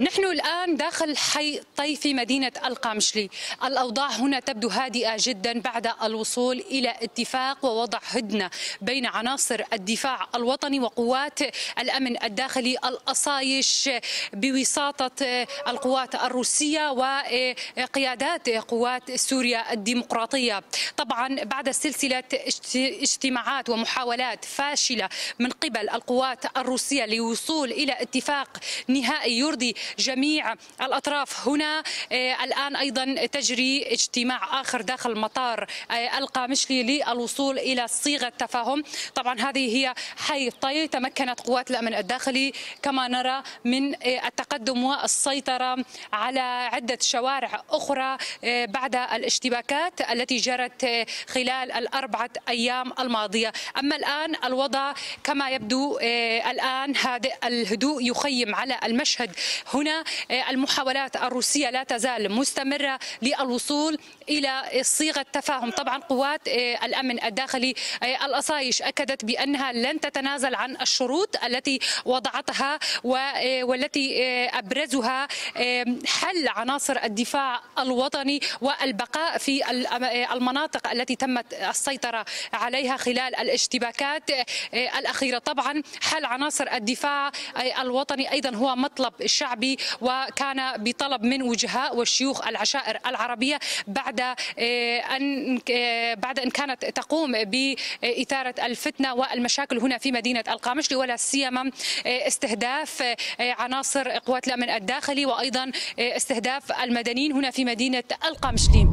نحن الآن داخل حي الطي في مدينة القامشلي. الأوضاع هنا تبدو هادئة جدا بعد الوصول إلى اتفاق ووضع هدنة بين عناصر الدفاع الوطني وقوات الأمن الداخلي الأصايش بوساطة القوات الروسية وقيادات قوات سوريا الديمقراطية. طبعا بعد سلسلة اجتماعات ومحاولات فاشلة من قبل القوات الروسية للوصول إلى اتفاق نهائي يرضي جميع الأطراف هنا، الآن أيضا تجري اجتماع آخر داخل مطار القامشلي للوصول إلى صيغة تفاهم. طبعا هذه هي حي الطي. تمكنت قوات الأمن الداخلي كما نرى من التقدم والسيطرة على عدة شوارع أخرى بعد الاشتباكات التي جرت خلال الأربعة أيام الماضية. أما الآن الوضع كما يبدو الآن هادئ، الهدوء يخيم على المشهد هنا. المحاولات الروسية لا تزال مستمرة للوصول إلى صيغة تفاهم. طبعا قوات الأمن الداخلي الأصايش أكدت بأنها لن تتنازل عن الشروط التي وضعتها والتي أبرزها حل عناصر الدفاع الوطني والبقاء في المناطق التي تمت السيطرة عليها خلال الاشتباكات الأخيرة. طبعا حل عناصر الدفاع الوطني أيضا هو مطلب شعبي وكان بطلب من وجهاء وشيوخ العشائر العربية بعد أن كانت تقوم بإثارة الفتنة والمشاكل هنا في مدينة القامشلي، ولا سيما استهداف عناصر قوات الأمن الداخلي وأيضا استهداف المدنيين هنا في مدينة القامشلي.